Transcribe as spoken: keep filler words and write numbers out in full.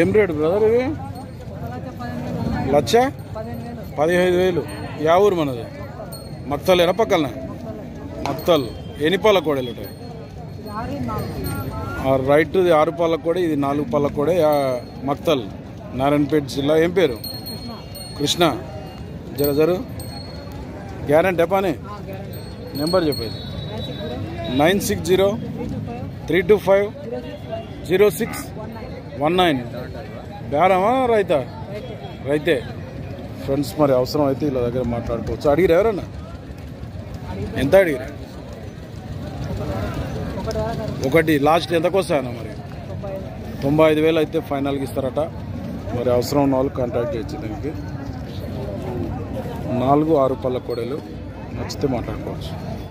ఏం rate brother ఇవి? లక్ష పదిహేను వేలు. యా ఊరు మనది? మత్తలు ఎనపక్కలన మత్తలు. ఎన్ని పాల కోడలు? రైట్, ఇది ఆరు పాల కోడ, ఇది నాలుగు పాల కోడ. మత్తల్, నారాయణపేట జిల్లా. ఏం పేరు? కృష్ణ. జర జరు గ్యారంటీ పానే. నెంబర్ చెప్పేది nine six zero three two five zero six one nine. బేరమా రైతా? రైతే ఫ్రెండ్స్. మరి అవసరం అయితే ఇలా దగ్గర మాట్లాడుకోవచ్చు. అడిగిరా ఎవరన్నా? ఎంత అడిగిరా? ఒకటి లాస్ట్ ఎంతకు వస్తాయన్న? మరి తొంభై ఐదు వేలు అయితే ఫైనల్కి ఇస్తారట. మరి అవసరం ఉన్న వాళ్ళు కాంటాక్ట్ చేయొచ్చు. దానికి నాలుగు ఆరు పళ్ళ కోడలు నచ్చితే మాట్లాడుకోవచ్చు.